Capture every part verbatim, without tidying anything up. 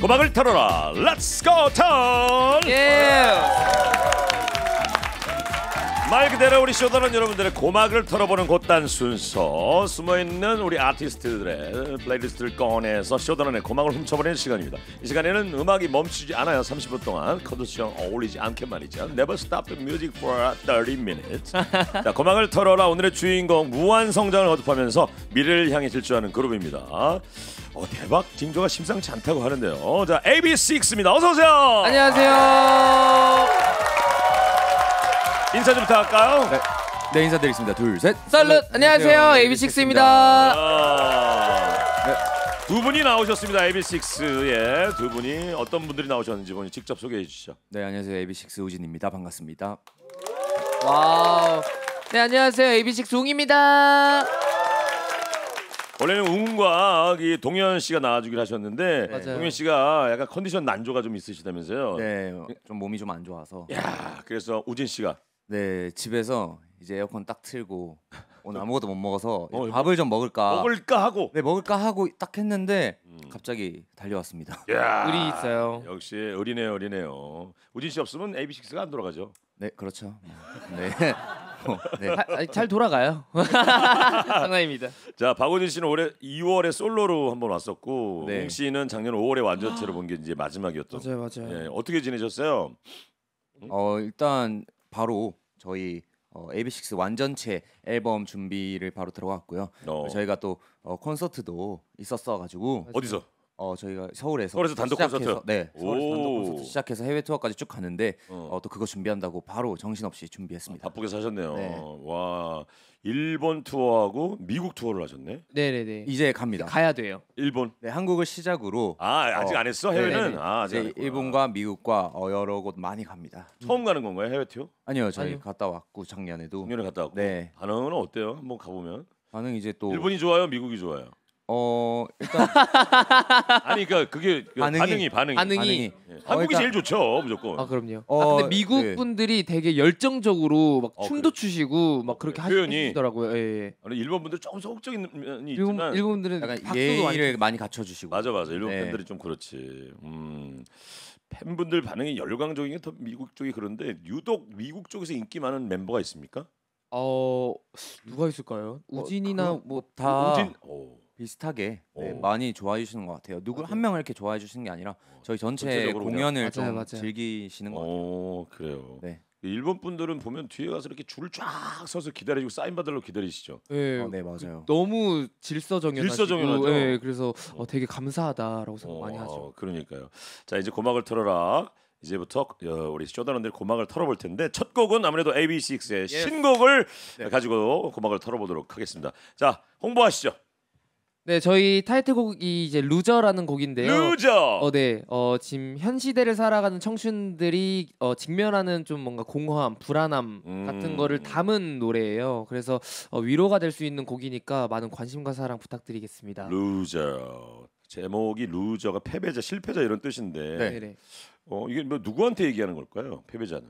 고막을 털어라. 렛츠 고 털! 예. 말 그대로 우리 쇼다는 여러분들의 고막을 털어보는 곧단 순서, 숨어있는 우리 아티스트들의 플레이리스트를 꺼내서 쇼다는의 고막을 훔쳐버리는 시간입니다. 이 시간에는 음악이 멈추지 않아요. 삼십 분 동안 컷투쇼랑 어울리지 않게 말이죠. Never stop the music for thirty minutes. 자, 고막을 털어라. 오늘의 주인공 무한 성장을 거듭하면서 미래를 향해 질주하는 그룹입니다. 어, 대박 징조가 심상치 않다고 하는데요. 자, 에이비식스입니다. 어서 오세요. 안녕하세요. 인사 좀 부탁할까요? 네, 네 인사드리겠습니다. 둘, 셋, 살룻! 안녕하세요, 에이비식스입니다. 아, 네. 두 분이 나오셨습니다. 에이비식스에 두 분이 어떤 분들이 나오셨는지 본인 직접 소개해 주시죠. 네, 안녕하세요, 에이비식스 우진입니다. 반갑습니다. 와우. 네, 안녕하세요, 에이비식스 웅입니다. 원래는 웅과 이 동현 씨가 나와주기로 하셨는데 맞아요. 동현 씨가 약간 컨디션 난조가 좀 있으시다면서요? 네, 좀 몸이 좀 안 좋아서. 야, 그래서 우진 씨가. 네, 집에서 이제 에어컨 딱 틀고 오늘 아무것도 못 먹어서 어, 밥을 좀 먹을까 먹을까 하고 네 먹을까 하고 딱 했는데 음. 갑자기 달려왔습니다. 야, 의리 있어요. 역시 의리네요, 의리네요. 우진 씨 없으면 에이비식스가 안 돌아가죠. 네, 그렇죠. 네. 어, 네. 아, 잘 돌아가요. 장난입니다. 자, 박우진 씨는 올해 이월에 솔로로 한번 왔었고 웅 네. 씨는 작년 오월에 완전체로 본 게 이제 마지막이었던. 맞아요, 맞아요. 예, 어떻게 지내셨어요? 응? 어, 일단 바로 저희 어, 에이비식스 완전체 앨범 준비를 바로 들어갔고요. 어. 저희가 또 어, 콘서트도 있었어가지고 어디서? 어 저희가 서울에서 서울에서 단독 콘서트 네 서울에서 단독 콘서트 시작해서 해외 투어까지 쭉 가는데 어. 어, 또 그거 준비한다고 바로 정신없이 준비했습니다. 아, 바쁘게 사셨네요. 네. 와, 일본 투어하고 미국 투어를 하셨네. 네네네. 이제 갑니다. 가야 돼요. 일본. 네, 한국을 시작으로. 아, 아직 안 했어? 해외는? 네네네. 아, 아직 일본과 미국과 어, 여러 곳 많이 갑니다. 처음 가는 건가요, 해외 투어? 아니요, 저희 아니요. 갔다 왔고 작년에도. 작년에 갔다 왔고. 네. 반응은 어때요? 한번 가보면. 반응 이제 또. 일본이 좋아요, 미국이 좋아요? 어 일단 아니 그러니까 그게 반응이 반응이 반응이, 반응이. 반응이. 예. 한국이 어, 일단... 제일 좋죠 무조건. 아 그럼요. 어, 아, 근데 미국 네. 분들이 되게 열정적으로 막 어, 춤도 그래. 추시고 막 그렇게 네, 하시더라고요. 예, 예. 아니 일본 분들 조금 소극적인 면이 일본, 있지만 일본 분들은 약간 예의를 많이 갖춰주시고. 맞아 맞아 일본 네. 팬들이 좀 그렇지. 음. 팬분들 반응이 열광적인 게 더 미국 쪽이 그런데 유독 미국 쪽에서 인기 많은 멤버가 있습니까? 어 누가 있을까요? 우진이나 어, 뭐 다. 우진. 오. 비슷하게 네, 많이 좋아해 주시는 것 같아요. 누구 한 명을 이렇게 좋아해 주시는 게 아니라 저희 전체 공연을 맞아요, 좀 맞아요. 즐기시는 것 오, 같아요. 그래요. 네. 일본 분들은 보면 뒤에 가서 이렇게 줄을 쫙 서서 기다리고 사인 받으려고 기다리시죠. 네, 어, 네 맞아요. 너무 질서정연하시고, 질서정연하죠. 네, 그래서 어, 되게 감사하다라고 생각 어, 많이 하죠. 그러니까요. 자, 이제 고막을 털어라. 이제부터 우리 쇼다런들 고막을 털어볼 텐데 첫 곡은 아무래도 에이비식스의 예. 신곡을 네. 가지고 고막을 털어보도록 하겠습니다. 자, 홍보하시죠. 네, 저희 타이틀곡이 이제 루저라는 곡인데요. 루저. 어, 네. 어, 지금 현 시대를 살아가는 청춘들이 어, 직면하는 좀 뭔가 공허함, 불안함 음. 같은 거를 담은 노래예요. 그래서 어, 위로가 될 수 있는 곡이니까 많은 관심과 사랑 부탁드리겠습니다. 루저. 제목이 루저가 패배자, 실패자 이런 뜻인데. 네. 네. 어, 이게 뭐 누구한테 얘기하는 걸까요? 패배자는.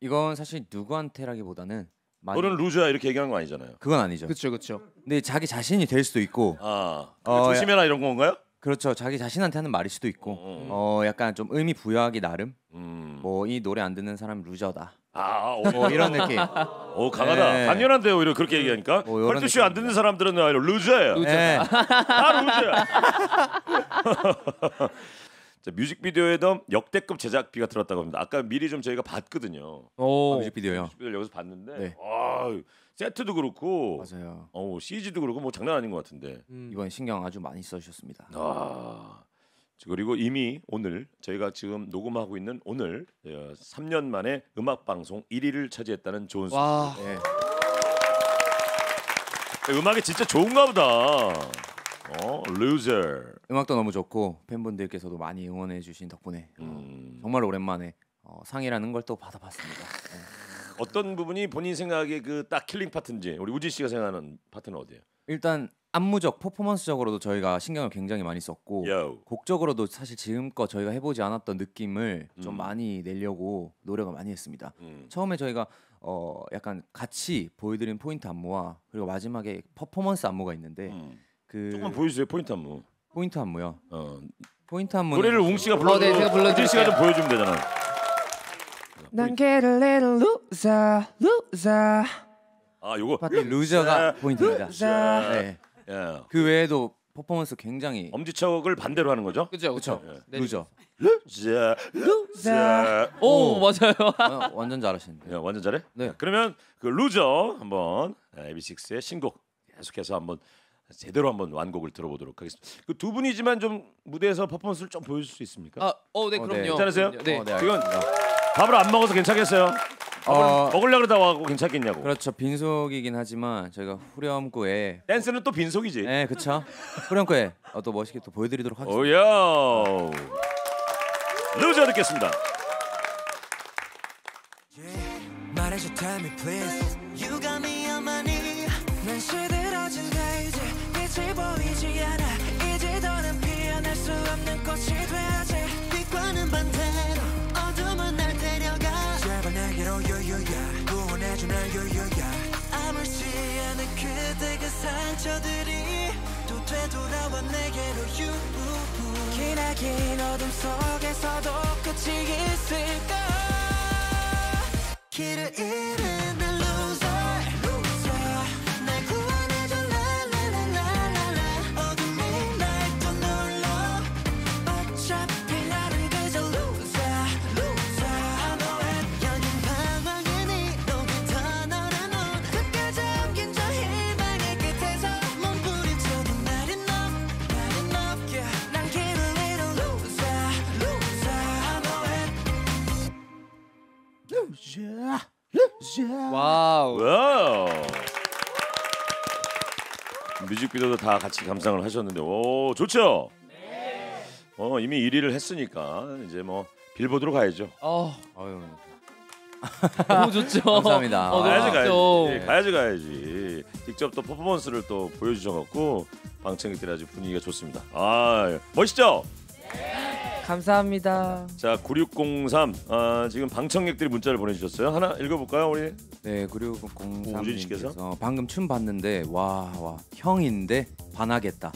이건 사실 누구한테라기보다는 너는 루저야 이렇게 얘기하는 거 아니잖아요. 그건 아니죠. 그렇죠, 그렇죠. 근데 자기 자신이 될 수도 있고. 아, 어, 조심해라 이런 건가요? 그렇죠. 자기 자신한테 하는 말일 수도 있고. 음. 어, 약간 좀 의미 부여하기 나름. 음. 뭐 이 노래 안 듣는 사람 루저다. 아, 오, 뭐 이런 느낌. 오, 강하다. 네. 강렬한데요, 오히려 그렇게 얘기하니까. 컬투쇼 안 듣는 사람들은 루저예요. 루저. 네. 다 루저야. 자, 뮤직비디오에도 역대급 제작비가 들었다고 합니다. 아까 미리 좀 저희가 봤거든요. 오, 아, 뮤직비디오요. 뮤직비디오 여기서 봤는데, 네. 와, 세트도 그렇고, 맞아요. 어, 씨지도 그렇고 뭐 장난 아닌 것 같은데. 음. 이번 신경 아주 많이 써주셨습니다. 아, 그리고 이미 오늘 저희가 지금 녹음하고 있는 오늘 삼 년 만에 음악 방송 일 위를 차지했다는 좋은 소식. 네. 음악이 진짜 좋은가 보다. 어, LOSER. 음악도 너무 좋고 팬분들께서도 많이 응원해 주신 덕분에 음. 어, 정말 오랜만에 어, 상이라는 걸 또 받아봤습니다. 네. 어떤 부분이 본인 생각에 그 딱 킬링 파트인지 우리 우진 씨가 생각하는 파트는 어디예요? 일단 안무적, 퍼포먼스적으로도 저희가 신경을 굉장히 많이 썼고 Yo. 곡적으로도 사실 지금껏 저희가 해보지 않았던 느낌을 음. 좀 많이 내려고 노력을 많이 했습니다. 음. 처음에 저희가 어, 약간 같이 보여드린 포인트 안무와 그리고 마지막에 퍼포먼스 안무가 있는데 음. 그 조금 보여주세요 포인트 안무. 포인트 안무요. 어 포인트 한 번. 노래를 웅 씨가 불러주고 우진 어, 네, 씨가 좀 보여주면 되잖아요. 난 get a little loser, loser. 아, 요거 파티 루저가 포인트입니다. 루저. 네. 예. 그 외에도 퍼포먼스 굉장히 엄지척을 반대로 하는 거죠? 그렇죠, 그렇죠. 예. 루저. 루저. 루저. 오, 맞아요. 어, 완전 잘하시는데. 예, 완전 잘해? 네. 그러면 그 루저 한번 에이비식스의 신곡 계속해서 한번 제대로 한번 완곡을 들어보도록 하겠습니다. 그 두 분이지만 좀 무대에서 퍼포먼스를 좀 보여줄 수 있습니까? 아, 어, 네, 그럼요. 어, 네. 괜찮으세요? 네. 어, 네, 지금 밥을 안 먹어서 괜찮겠어요? 어, 먹으려고 그러다 와고 괜찮겠냐고. 그렇죠. 빈속이긴 하지만 저희가 후렴구에 댄스는 또 빈속이지. 네, 그렇죠. 후렴구에 어, 또 멋있게 또 보여드리도록 하겠습니다. 오야. 루저 듣겠습니다. 말해줘, tell me please. You got me on my knee. 난 시들어진다 이제 빛이 보이지 않아. 이제 더는 피어날 수 없는 꽃이 돼야지. 빛과는 반대로 어둠은 날 데려가. 제발 내게로 유유야 구원해줘 날 유유야. 아물지 않은 그대 그 상처들이 또 되돌아와 내게로 유. 기나긴 어둠 속에서도 끝이 있을까. 길을 잃은 날 와우. 와우. 뮤직비디오도 다 같이 감상을 하셨는데 오 좋죠? 네. 어 이미 일 위를 했으니까 이제 뭐 빌보드로 가야죠. 어. 아유. 너무 좋죠. 감사합니다. 어, 가야지, 가야지. 네. 가야지 가야지. 직접 또 퍼포먼스를 또 보여주셔갖고 방청객들이 아주 분위기가 좋습니다. 아 멋있죠? 감사합니다. 자, 구육공삼 아, 지금 방청객들이 문자를 보내주셨어요. 하나 읽어볼까요, 우리? 네, 구육공삼님께서 방금 춤 봤는데 와, 와 형인데 반하겠다.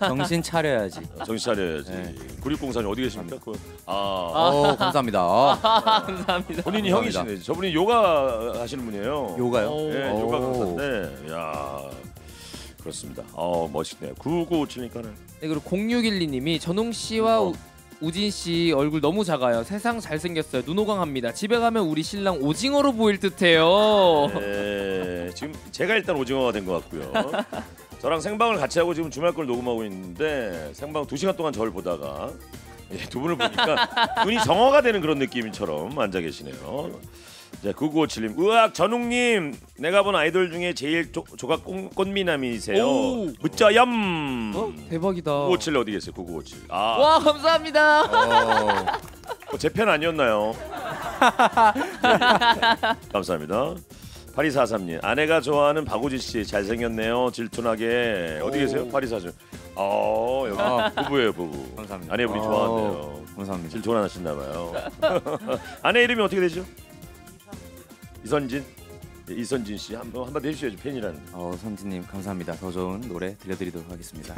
정신 차려야지. 정신 차려야지. 네. 구육공삼이 어디 계십니까? 아, 오, 감사합니다. 아, 감사합니다. 본인이 감사합니다. 형이시네. 저분이 요가 하시는 분이에요. 요가요? 네, 요가 강사인데. 야. 그렇습니다. 어, 멋있네요. 구구오칠이니까는. 네, 그리고 공육일이님이 전웅 씨와 어. 우진 씨 얼굴 너무 작아요. 세상 잘생겼어요. 눈호강합니다. 집에 가면 우리 신랑 오징어로 보일 듯해요. 네, 지금 제가 일단 오징어가 된 것 같고요. 저랑 생방을 같이 하고 지금 주말 걸 녹음하고 있는데 생방 두 시간 동안 저를 보다가 예, 두 분을 보니까 눈이 정어가 되는 그런 느낌처럼 앉아 계시네요. 자, 구구오칠님. 으악, 전웅님. 내가 본 아이돌 중에 제일 조, 조각 꽃, 꽃미남이세요. 무짜염. 어? 대박이다. 구구오칠 어디 계세요? 구구오칠. 아. 와, 감사합니다. 어. 어, 제 편 아니었나요? 감사합니다. 팔이사삼님. 아내가 좋아하는 박우진 씨. 잘생겼네요. 질투나게. 어디 계세요? 팔이사삼. 어, 여기 아, 부부예요, 부부. 감사합니다. 아내분이 좋아한대요. 감사합니다. 질투나 하시나 봐요. 아내 이름이 어떻게 되죠? 이선진, 이선진 씨 한번 한마디 해주셔야지 팬이라는. 어 선진님 감사합니다. 더 좋은 노래 들려드리도록 하겠습니다.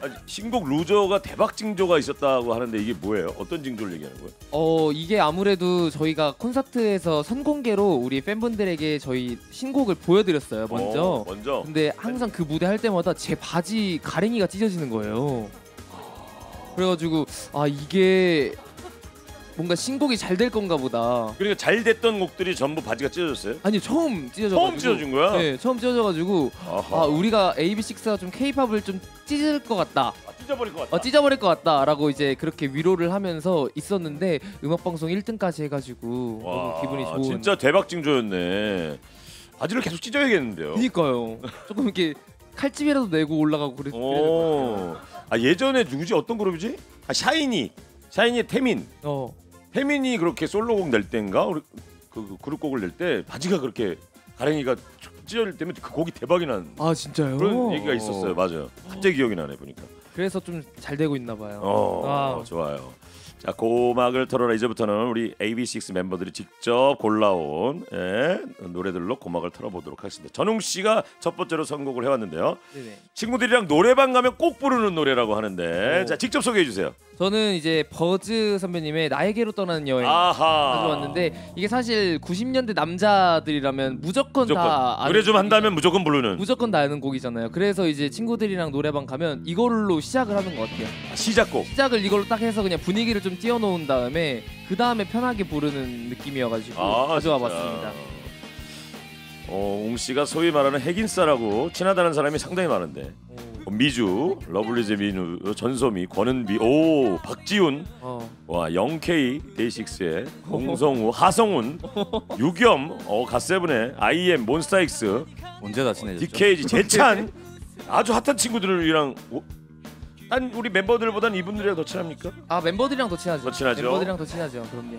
아니, 신곡 루저가 대박 징조가 있었다고 하는데 이게 뭐예요? 어떤 징조를 얘기하는 거예요? 어 이게 아무래도 저희가 콘서트에서 선공개로 우리 팬분들에게 저희 신곡을 보여드렸어요 먼저. 어, 먼저. 근데 항상 그 무대 할 때마다 제 바지 가랭이가 찢어지는 거예요. 그래가지고 아 이게. 뭔가 신곡이 잘 될 건가 보다. 그러니까 잘 됐던 곡들이 전부 바지가 찢어졌어요? 아니 처음 찢어져가지고. 처음 찢어진 거야? 네, 처음 찢어져가지고 아하. 아 우리가 에이비식스가 좀 케이팝을 좀 찢을 것 같다. 아, 찢어버릴 것 같다. 어, 찢어버릴 것 같다라고 이제 그렇게 위로를 하면서 있었는데 음악방송 일 등까지 해가지고 와, 너무 기분이 좋은. 진짜 대박 징조였네. 바지를 계속 찢어야겠는데요. 그러니까요. 조금 이렇게 칼집이라도 내고 올라가고 그랬, 그랬는데. 아 예전에 누구지? 어떤 그룹이지? 아 샤이니. 샤이니의 태민. 어. 태민이 그렇게 솔로곡 낼 때인가 그, 그 그룹곡을 낼 때 바지가 그렇게 가랭이가 찢어질 때면 그 곡이 대박이 난. 아 진짜요? 그런 얘기가 있었어요. 맞아요. 갑자기 기억이 나네 보니까. 그래서 좀 잘 되고 있나 봐요. 어, 아. 좋아요. 자, 고막을 털어라. 이제부터는 우리 에이비식스 멤버들이 직접 골라온 예, 노래들로 고막을 털어보도록 하겠습니다. 전웅 씨가 첫 번째로 선곡을 해왔는데요. 네네. 친구들이랑 노래방 가면 꼭 부르는 노래라고 하는데 오. 자 직접 소개해 주세요. 저는 이제 버즈 선배님의 나에게로 떠나는 여행 가져왔는데 이게 사실 구십 년대 남자들이라면 무조건, 무조건. 다 아는 노래 좀 한다면 무조건 부르는 무조건 다 아는 곡이잖아요. 그래서 이제 친구들이랑 노래방 가면 이걸로 시작을 하는 것 같아요. 아, 시작곡 시작을 이걸로 딱 해서 그냥 분위기를 좀 띄워놓은 다음에 그 다음에 편하게 부르는 느낌이어가지고 아, 가져와봤습니다. 어, 옹씨가 소위 말하는 핵인싸라고 친하다는 사람이 상당히 많은데 어, 미주, 러블리즈 민우, 전소미, 권은비, 오 박지훈, 어. 와 영케이, 데이식스의 홍성우, 하성훈, 유겸, 어, 갓세븐의 아이엠, 몬스타엑스 언제 다 친해졌죠? 디케이지, 재찬 아주 핫한 친구들이랑 오, 딴 우리 멤버들보다는 이분들이랑 더 친합니까? 아 멤버들이랑 더 친하죠. 더 친하죠. 멤버들이랑 더 친하죠. 그럼요.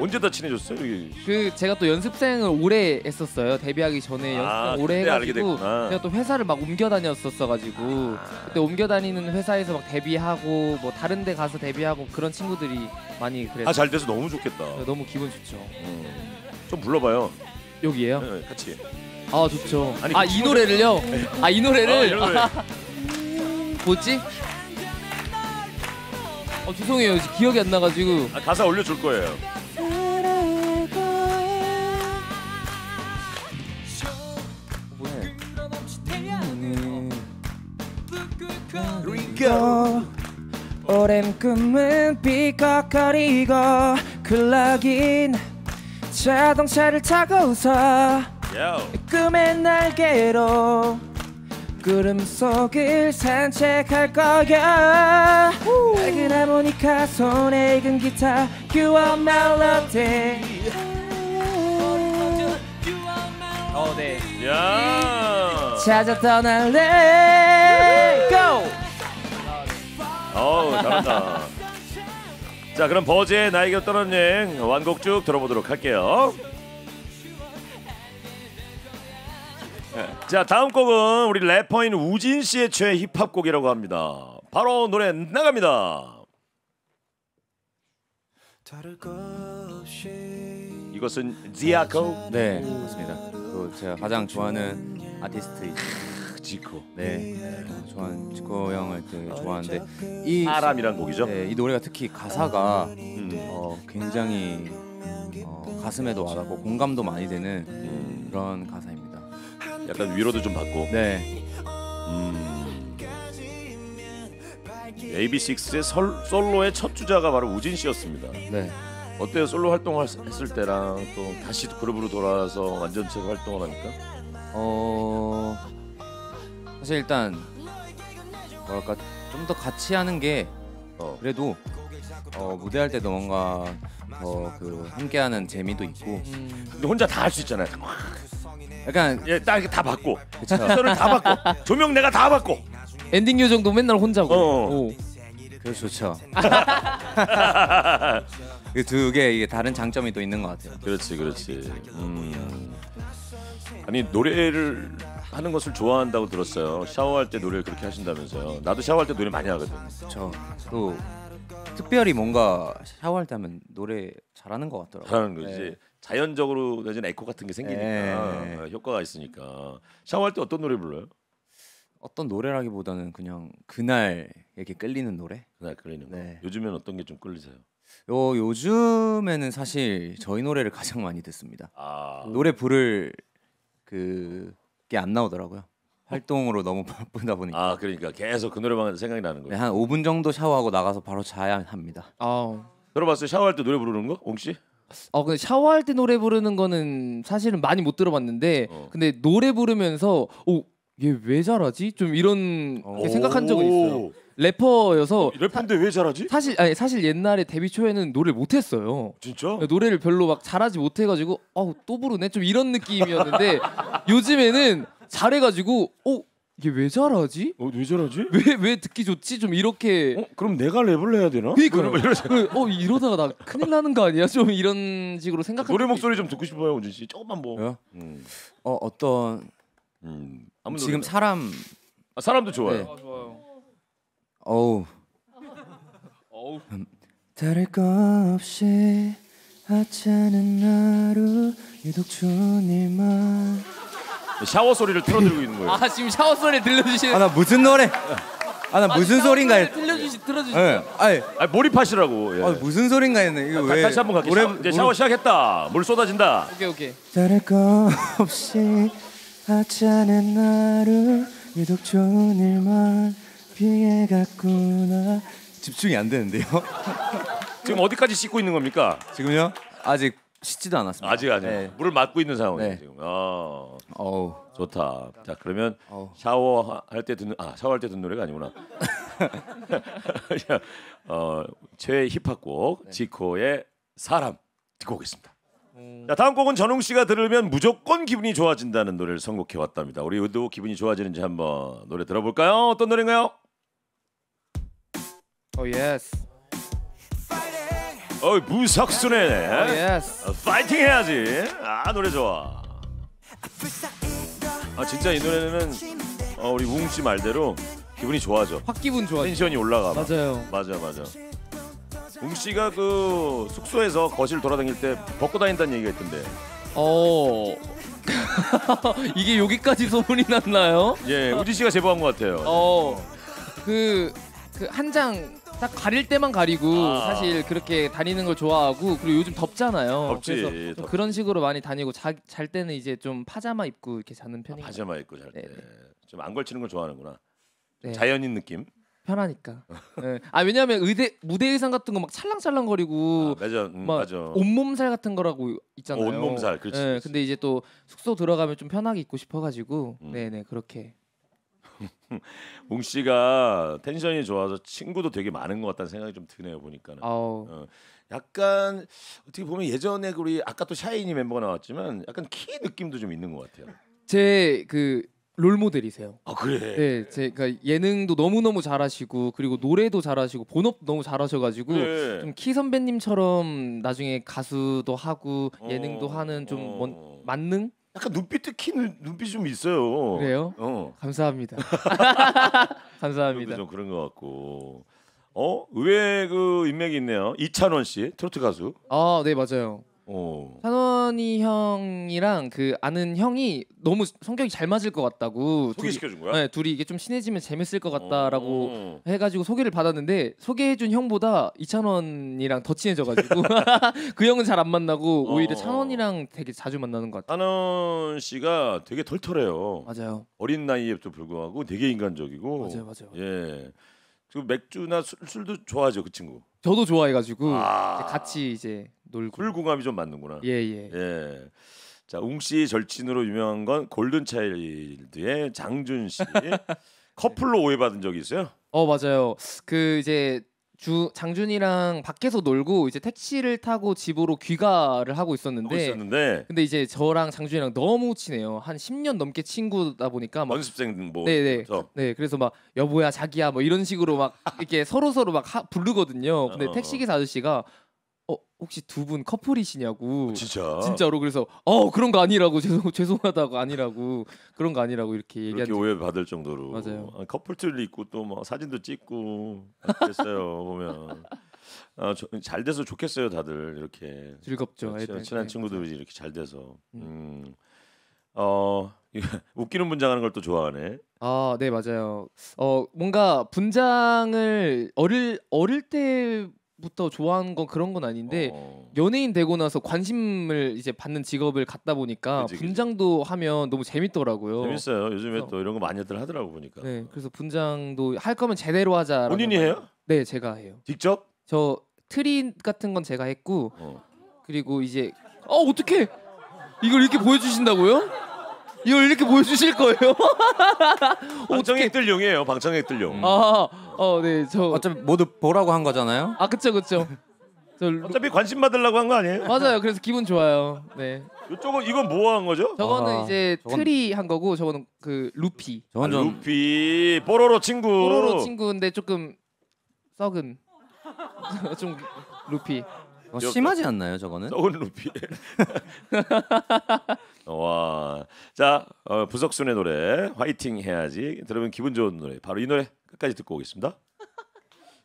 언제 다 친해졌어요? 여기? 그 제가 또 연습생을 오래 했었어요. 데뷔하기 전에 아, 연습생 오래 해가지고 제가 또 회사를 막 옮겨 다녔었어가지고 아. 그때 옮겨 다니는 회사에서 막 데뷔하고 뭐 다른 데 가서 데뷔하고 그런 친구들이 많이 그랬어요. 아, 잘 돼서 너무 좋겠다. 너무 기분 좋죠. 음. 좀 불러봐요. 여기에요? 네, 같이. 아 좋죠. 아 이 노래를요? 아 이 노래를? 아, 뭐지? 어, 죄송해요. 기억이 안 나가지고. 아, 가사 올려줄 거예요. 오랜 꿈은 삐걱거리고 클락인 자동차를 타고 웃어 꿈의 날개로 구름 속을 산책할 거야. 밝은 하모니카 손에 익은 기타 You are my melody. 어, 네. 야. 찾아 떠날래. Go. 어우 잘한다. 자 그럼 버즈의 나에게로 떠나는 여행 완곡 쭉 들어보도록 할게요. 자 다음 곡은 우리 래퍼인 우진 씨의 최애 힙합곡이라고 합니다. 바로 노래 나갑니다. 이것은 지코. 네 맞습니다. 또 제가 가장 좋아하는 아티스트 지코. 네 좋아하는 지코 형을 되게 좋아하는데 이 사람이란 곡이죠. 네, 이 노래가 특히 가사가 음. 어, 굉장히 어, 가슴에도 와닿고 공감도 많이 되는 음. 그런 가사입니다. 약간 위로도 좀 받고. 네. 음. 에이비식스의 설, 솔로의 첫 주자가 바로 우진 씨였습니다. 네. 어때요? 솔로 활동을 했을 때랑 또 다시 그룹으로 돌아와서 완전체로 활동을 하니까? 어. 사실 일단 뭐랄까 좀 더 같이 하는 게 어. 그래도 어, 무대할 때도 뭔가 어, 그 함께하는 재미도 있고. 음. 근데 혼자 다 할 수 있잖아요. 약간 예, 딱 다 받고 시선을 다 받고 조명 내가 다 받고 엔딩 요정도 맨날 혼자고 어. 그래서 좋죠. 그 두 개 이게 다른 장점이 또 있는 것 같아요. 그렇지 그렇지. 음. 아니 노래를 하는 것을 좋아한다고 들었어요. 샤워할 때 노래를 그렇게 하신다면서요. 나도 샤워할 때 노래 많이 하거든. 저 또 특별히 뭔가 샤워할 때 하면 노래 잘하는 것 같더라고요. 잘하는 거지. 네. 자연적으로 되는 에코 같은 게 생기니까 에이. 효과가 있으니까. 샤워할 때 어떤 노래 불러요? 어떤 노래라기보다는 그냥 그날 이렇게 끌리는 노래? 그날 끌리는 거? 네. 요즘엔 어떤 게 좀 끌리세요? 요, 요즘에는 사실 저희 노래를 가장 많이 듣습니다. 아. 노래 부를 그게 안 나오더라고요. 활동으로 너무 바쁘다 보니까. 아 그러니까 계속 그 노래방에서 생각이 나는 거예요? 네, 한 오 분 정도 샤워하고 나가서 바로 자야 합니다. 아. 들어봤어요? 샤워할 때 노래 부르는 거? 옹씨? 어 근데 샤워할 때 노래 부르는 거는 사실은 많이 못 들어봤는데 어. 근데 노래 부르면서 오 얘 왜 잘하지? 좀 이런 생각한 적은 있어요. 래퍼여서 래퍼인데 왜 잘하지? 사실 아니 사실 옛날에 데뷔 초에는 노래를 못했어요. 진짜? 노래를 별로 막 잘하지 못해가지고 어우 또 부르네 좀 이런 느낌이었는데 요즘에는 잘해가지고 오 이게 왜 잘하지? 어, 왜 잘하지? 왜 왜 듣기 좋지? 좀 이렇게. 어, 그럼 내가 랩을 해야 되나? 그러니까요. 어 이러다가 나 큰일 나는 거 아니야? 좀 이런 식으로 생각하는. 노래 목소리 좀 듣고 싶어요, 우진 씨. 조금만 뭐. 음. 어 어떤 음. 지금 사람. 아, 사람도 좋아요. 네. 아, 좋아요. 어우. 어우. 다를 거 없이 하찮은 하루 유독 좋은 일만. 샤워 소리를 틀어드리고 있는 거예요. 아 지금 샤워 소리 들려주시는. 아 나 무슨 노래? 아 나 무슨 소린가 했. 틀려주시 틀어주시. 예. 아니 몰입하시라고. 예. 아 무슨 소린가 했네. 이거 아, 왜? 다시 한번 갈게요. 샤워, 이제 샤워 시작했다. 물 쏟아진다. 오케이 오케이. 다를 거 없이 하찮은 하루 유독 좋은 일만 피해갔구나. 집중이 안 되는데요. 지금 어디까지 씻고 있는 겁니까? 지금요? 아직 씻지도 않았습니다. 아직 아니요. 네. 물을 맞고 있는 상황이에요. 네. 지금. 어. 어우. 좋다. 자 그러면 어우. 샤워할 때 듣는 아 샤워할 때 듣는 노래가 아니구나. 어 최애 힙합곡 네. 지코의 사람 듣고 오겠습니다. 음... 자 다음 곡은 전웅 씨가 들으면 무조건 기분이 좋아진다는 노래를 선곡해 왔답니다. 우리 의도 기분이 좋아지는지 한번 노래 들어볼까요? 어떤 노래인가요? 오 예스. 어이 무석순애네. 오 예스. 파이팅 해야지. 아 노래 좋아. 아 진짜 이 노래는 어, 우리 우웅 씨 말대로 기분이 좋아져. 확 기분 좋아. 텐션이 올라가. 맞아요. 맞아 맞아. 우웅 씨가 그 숙소에서 거실 돌아다닐 때 벗고 다닌다는 얘기가 있던데. 어. 이게 여기까지 소문이 났나요? 예, 우진 씨가 제보한 것 같아요. 어. 그 그 한 장 딱 가릴 때만 가리고 아. 사실 그렇게 다니는 걸 좋아하고 그리고 요즘 덥잖아요. 덥지. 그래서 덥... 그런 식으로 많이 다니고 자, 잘 때는 이제 좀 파자마 입고 이렇게 자는 편이에요. 아, 파자마 입고 잘 때 좀 안 걸치는 걸 좋아하는구나. 네. 자연인 느낌. 편하니까. 네. 아 왜냐하면 의대 무대 의상 같은 거 막 찰랑찰랑거리고 아, 맞아, 음, 막 맞아. 온몸살 같은 거라고 있잖아요. 어, 온몸살. 그렇지, 네. 그렇지. 근데 이제 또 숙소 들어가면 좀 편하게 입고 싶어가지고 음. 네네 그렇게. 웅 씨가 텐션이 좋아서 친구도 되게 많은 것 같다는 생각이 좀 드네요 보니까는. 어, 약간 어떻게 보면 예전에 우리 아까 또 샤이니 멤버가 나왔지만 약간 키 느낌도 좀 있는 것 같아요. 제 그 롤모델이세요. 아 그래. 네, 제가 예능도 너무 너무 잘하시고 그리고 노래도 잘하시고 본업도 너무 잘하셔가지고 그래. 좀 키 선배님처럼 나중에 가수도 하고 예능도 어, 하는 좀 어. 먼, 만능. 약간 눈빛도 키 눈빛 좀 있어요. 그래요? 어. 감사합니다. 감사합니다. 좀 그런 것 같고. 어? 의외의 그 인맥이 있네요. 이찬원 씨, 트로트 가수. 아, 네 맞아요. 어. 찬원이 형이랑 그 아는 형이 너무 성격이 잘 맞을 것 같다고. 소개시켜준 거야? 네, 둘이 이게 좀 친해지면 재밌을 것 같다라고 어. 해가지고 소개를 받았는데 소개해준 형보다 이찬원이랑 더 친해져가지고 그 형은 잘 안 만나고 오히려 어. 찬원이랑 되게 자주 만나는 것 같아요. 찬원 씨가 되게 털털해요. 맞아요. 어린 나이에도 불구하고 되게 인간적이고. 맞아요, 맞아요. 예. 그 맥주나 술, 술도 좋아하죠 그 친구. 저도 좋아해가지고 아 이제 같이 이제 놀고. 술 궁합이 좀 맞는구나. 예예. 예. 예. 자, 웅 씨 절친으로 유명한 건 골든차일드의 장준 씨. 커플로 오해받은 적이 있어요? 어 맞아요. 그 이제 주 장준이랑 밖에서 놀고 이제 택시를 타고 집으로 귀가를 하고 있었는데, 하고 있었는데. 근데 이제 저랑 장준이랑 너무 친해요. 한 십 년 넘게 친구다 보니까 막, 연습생 뭐 네네 저. 네 그래서 막 여보야 자기야 뭐 이런 식으로 막 이렇게 서로 서로 막 하, 부르거든요. 근데 어. 택시기사 아저씨가 어 혹시 두 분 커플이시냐고. 진짜 진짜로. 그래서 어 그런 거 아니라고 죄송 죄송하다고 아니라고 그런 거 아니라고 이렇게 얘기한. 이렇게 오해 받을 정도로. 맞아요. 아, 커플티를 입고 또 뭐 사진도 찍고 그랬어요. 보면 아, 저, 잘 돼서 좋겠어요 다들 이렇게. 즐겁죠. 친, 네, 친한 네, 친구들이 네. 이렇게 잘 돼서. 음. 어 웃기는 분장하는 걸 또 좋아하네. 아, 네 맞아요. 어 뭔가 분장을 어릴 어릴 때 부터 좋아하는 건 그런 건 아닌데 어... 연예인 되고 나서 관심을 이제 받는 직업을 갖다 보니까 그치, 그치. 분장도 하면 너무 재밌더라고요. 재밌어요. 요즘에 그래서... 또 이런 거 많이들 하더라고 보니까. 네, 그래서 분장도 할 거면 제대로 하자. 본인이 말... 해요? 네, 제가 해요. 직접? 저 트리 같은 건 제가 했고 어. 그리고 이제 어 어떡해 이걸 이렇게 보여주신다고요? 이걸 이렇게 보여주실 거예요? 방청객들 용이에요. 방청객들 용. 아, 어, 네, 저 어차피 모두 보라고 한 거잖아요. 아, 그쵸, 그쵸. 저 어차피 관심 받으려고 한 거 아니에요? 맞아요. 그래서 기분 좋아요. 네. 이쪽은 이건 뭐 한 거죠? 저거는 아, 이제 저건... 트리 한 거고, 저거는 그 루피. 저건 좀... 아, 루피, 뽀로로 친구. 뽀로로 친구인데 조금 썩은 좀 루피. 어, 심하지 않나요, 저거는? 썩은 루피. 와, 자 어, 부석순의 노래 화이팅 해야지 들으면 기분 좋은 노래 바로 이 노래 끝까지 듣고 오겠습니다.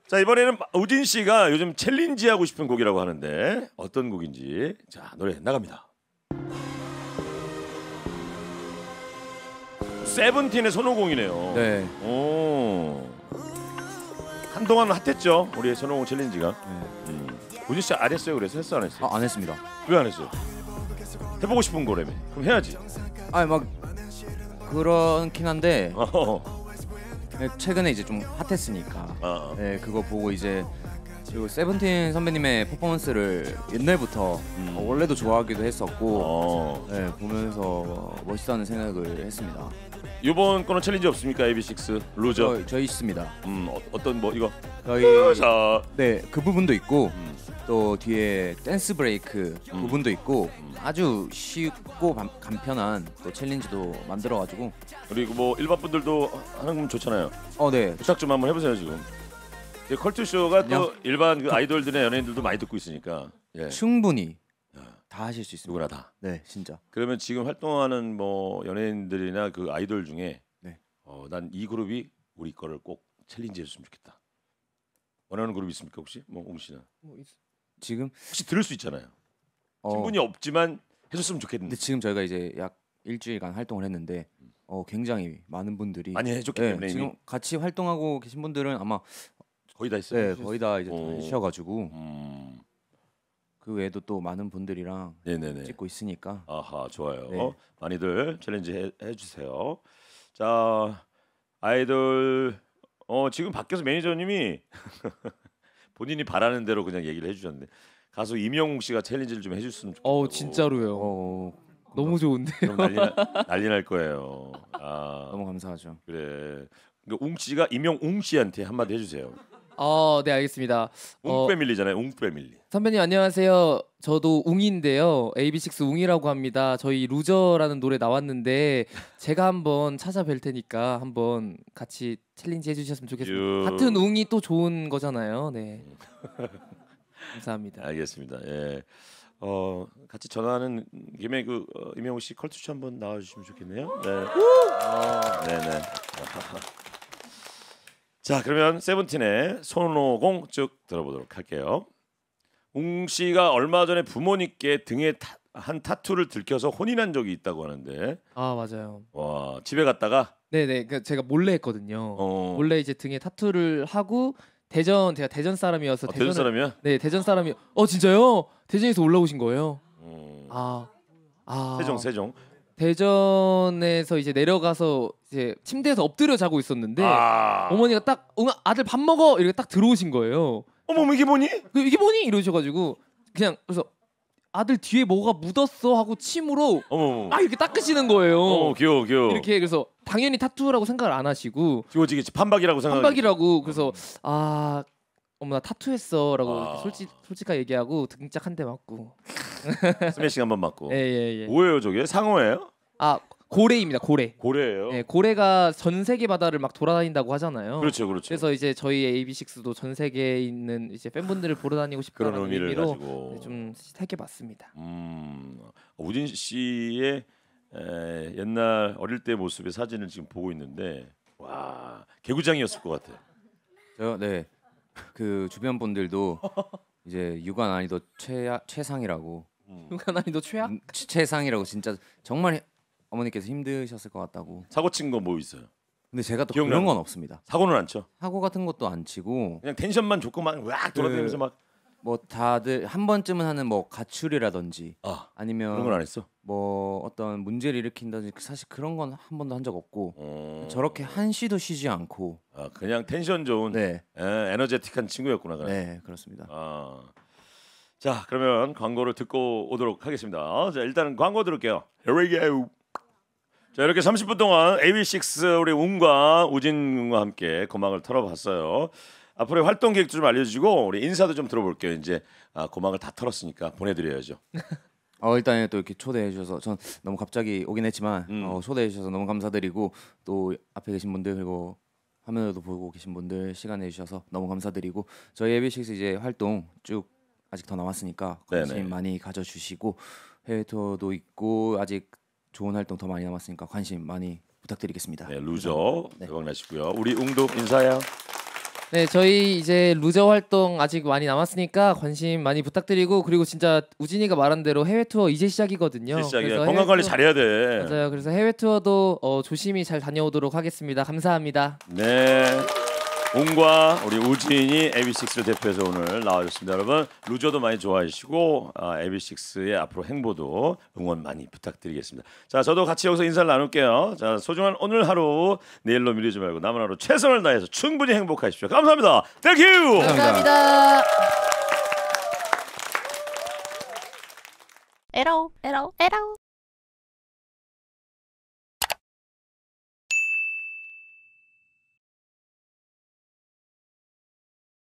자, 이번에는 우진 씨가 요즘 챌린지 하고 싶은 곡이라고 하는데 어떤 곡인지, 자, 노래 나갑니다. 세븐틴의 손오공이네요. 네. 오. 한동안 핫했죠, 우리의 손오공 챌린지가. 네. 음. 우진 씨 안 했어요? 그래서 했어 안 했어요? 아, 안 했습니다. 왜 안 했어요? 해보고 싶은 거라며. 그럼 해야지. 아니 막 그렇긴 한데. 어. 네, 최근에 이제 좀 핫했으니까 어. 네, 그거 보고 이제, 그리고 세븐틴 선배님의 퍼포먼스를 옛날부터 음. 어, 원래도 좋아하기도 했었고 어. 네, 보면서 멋있다는 생각을 했습니다. 이번 거는 챌린지 없습니까? 에이비식스 루저? 저, 저희 있습니다. 음, 어, 어떤 뭐 이거? 저희 네, 그 부분도 있고 음. 또 뒤에 댄스 브레이크 음. 부분도 있고 음. 아주 쉽고 감, 간편한 또 챌린지도 만들어가지고, 그리고 뭐 일반 분들도 하는 건 좋잖아요. 어, 네. 부탁 좀 한번 해보세요 지금. 컬투쇼가 그냥... 또 일반 그 아이돌들이나 연예인들도 많이 듣고 있으니까 예. 충분히 다 하실 수 있습니다. 누구나 다. 네, 진짜. 그러면 지금 활동하는 뭐 연예인들이나 그 아이돌 중에 네. 어, 난 이 그룹이 우리 거를 꼭 챌린지해줬으면 좋겠다. 원하는 그룹 있습니까 혹시? 뭐 옹 씨나. 뭐 있... 지금 혹시 들을 수 있잖아요. 어... 충분히 없지만 해줬으면 좋겠는데. 근데 지금 저희가 이제 약 일주일간 활동을 했는데 어, 굉장히 많은 분들이 많이 해줬기 네, 때문에 지금 같이 활동하고 계신 분들은 아마 거의 다 있어요. 네, 거의 다 이제 다 쉬어가지고 음. 그 외에도 또 많은 분들이랑 네네네. 찍고 있으니까. 아하, 좋아요. 네. 많이들 챌린지 해, 해주세요. 자, 아이돌 어 지금 밖에서 매니저님이 본인이 바라는 대로 그냥 얘기를 해주셨는데, 가수 임영웅 씨가 챌린지를 좀 해줬으면 좋겠다고. 어, 진짜로요. 어, 너무 좋은데. 그럼 난리, 난리 날 거예요. 아, 너무 감사하죠. 그래. 그러니까 웅 씨가 임영웅 씨한테 한마디 해주세요. 어, 네, 알겠습니다. 웅 패밀리잖아요. 웅 패밀리. 선배님 안녕하세요. 저도 웅인데요. 에이비식스 웅이라고 합니다. 저희 루저라는 노래 나왔는데 제가 한번 찾아뵐 테니까 한번 같이 챌린지 해주셨으면 좋겠습니다. 같은 웅이 또 좋은 거잖아요. 네. 감사합니다. 알겠습니다. 예. 어, 같이 전화하는 김에 그 어, 임영웅 씨 컬투쇼 한번 나와주시면 좋겠네요. 네. 아, 네네. 자, 그러면 세븐틴의 손오공 쭉 들어보도록 할게요. 웅 씨가 얼마 전에 부모님께 등에 타, 한 타투를 들켜서 혼인한 적이 있다고 하는데. 아, 맞아요. 와, 집에 갔다가. 네네, 그러니까 제가 몰래 했거든요. 어. 몰래 이제 등에 타투를 하고, 대전, 제가 대전 사람이어서. 아, 대전 사람이야? 네, 대전 사람이. 어, 진짜요? 대전에서 올라오신 거예요? 음. 아, 아. 세종, 세종. 대전에서 이제 내려가서 이제 침대에서 엎드려 자고 있었는데 아 어머니가 딱 응, 아들 밥 먹어 이렇게 딱 들어오신 거예요. 어머, 이게 뭐니? 이게 뭐니? 이러셔가지고 그냥, 그래서 아들 뒤에 뭐가 묻었어 하고 침으로 어머, 막 이렇게 닦으시는 거예요. 어, 귀여워, 귀여워. 이렇게. 그래서 당연히 타투라고 생각을 안 하시고 지워지겠지, 판박이라고 생각. 판박이라고. 그래서 아, 어머나 타투했어라고 아 솔직 솔직하게 얘기하고 등짝 한 대 맞고. 스매싱 한번 맞고. 예예예. 예, 예. 뭐예요 저게? 상어예요? 아, 고래입니다. 고래. 고래예요? 네, 고래가 전 세계 바다를 막 돌아다닌다고 하잖아요. 그렇죠, 그렇죠. 그래서 이제 저희 에이비식스도 전 세계에 있는 이제 팬분들을 보러 다니고 싶다는 그런 의미를 의미로 가지고 네, 좀 택해봤습니다. 음, 우진 씨의 에, 옛날 어릴 때 모습의 사진을 지금 보고 있는데 와, 개구장이었을 것 같아. 저, 네, 그 주변 분들도. 이제 육아 난이도 최하, 최상이라고. 음. 육아 난이도 최악? 음, 최상이라고. 진짜 정말 어머니께서 힘드셨을 것 같다고. 사고 친 거 뭐 있어요? 근데 제가 또 그런 건 없습니다. 사고는 안 쳐? 사고 같은 것도 안 치고 그냥 텐션만 좋고 막 왁 돌아다니면서 막 뭐 그, 다들 한 번쯤은 하는 뭐 가출이라든지 아, 아니면 그런 건 안 했어? 뭐 어떤 문제를 일으킨다든지 사실 그런 건 한 번도 한 적 없고 음. 저렇게 한시도 쉬지 않고 아, 그냥 텐션 좋은 네. 에, 에너제틱한 친구였구나. 그냥. 네, 그렇습니다. 아. 자, 그러면 광고를 듣고 오도록 하겠습니다. 자, 일단은 광고 들을게요. Here we go. 자, 이렇게 삼십 분 동안 에이비식스 우리 웅과 우진 군과 함께 고막을 털어봤어요. 앞으로의 활동 계획도 좀 알려주시고 우리 인사도 좀 들어볼게요. 이제 아, 고막을 다 털었으니까 보내드려야죠. 어, 일단 또 이렇게 초대해 주셔서, 전 너무 갑자기 오긴 했지만 음. 어, 초대해 주셔서 너무 감사드리고 또 앞에 계신 분들 그리고 화면으로도 보고 계신 분들 시간 내주셔서 너무 감사드리고, 저희 에이비식스 이제 활동 쭉 아직 더 남았으니까 관심 네네. 많이 가져주시고 해외 투어도 있고 아직 좋은 활동 더 많이 남았으니까 관심 많이 부탁드리겠습니다. 네, 루저 대박 나시고요. 우리 웅도 인사해요. 네, 저희 이제 루저 활동 아직 많이 남았으니까 관심 많이 부탁드리고, 그리고 진짜 우진이가 말한 대로 해외 투어 이제 시작이거든요. 이제 시작이야. 건강 관리 투어... 잘해야 돼. 맞아요. 그래서 해외 투어도 어, 조심히 잘 다녀오도록 하겠습니다. 감사합니다. 네. 웅과 우리 우진이 에이비식스를 대표해서 오늘 나와줬습니다. 여러분 루저도 많이 좋아하시고 에이비식스의 앞으로 행보도 응원 많이 부탁드리겠습니다. 자, 저도 같이 여기서 인사를 나눌게요. 자, 소중한 오늘 하루 내일로 미루지 말고 남은 하루 최선을 다해서 충분히 행복하십시오. 감사합니다. Thank you. 감사합니다. 에러 에러 에러.